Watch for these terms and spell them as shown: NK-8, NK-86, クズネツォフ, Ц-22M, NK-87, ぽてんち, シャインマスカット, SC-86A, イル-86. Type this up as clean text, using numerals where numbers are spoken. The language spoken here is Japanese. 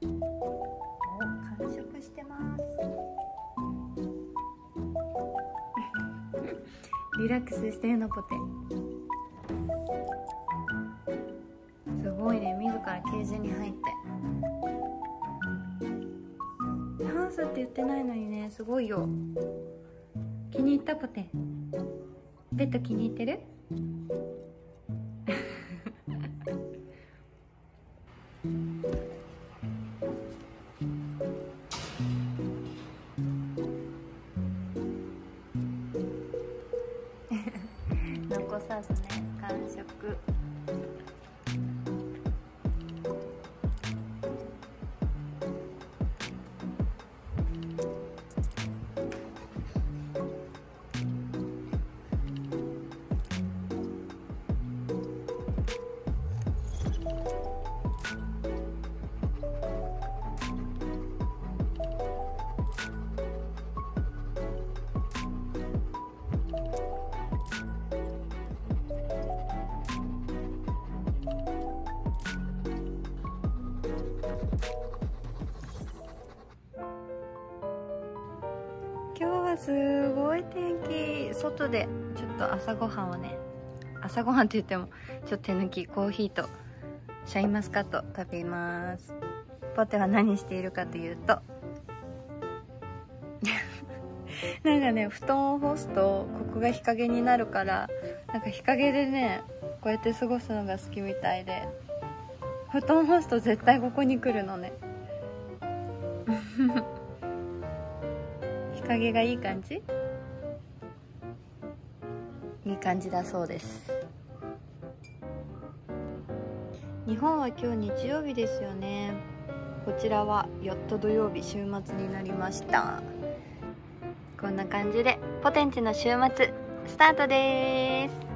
完食してますリラックスしてのポテすごいね、自らケージに入ってダンスって言ってないのにね、すごいよ。気に入ったポテ、ベッド気に入ってる？残さずね、完食。今日はすごい天気、外でちょっと朝ごはんをね、朝ごはんって言ってもちょっと手抜き、コーヒーとシャインマスカット食べます。ポテは何しているかというとなんかね、布団を干すとここが日陰になるから、なんか日陰でねこうやって過ごすのが好きみたいで、布団干すと絶対ここに来るのね日陰がいい感じ？いい感じだそうです。日本は今日日曜日ですよね。こちらはやっと土曜日、週末になりました。こんな感じでポテんちの週末スタートです。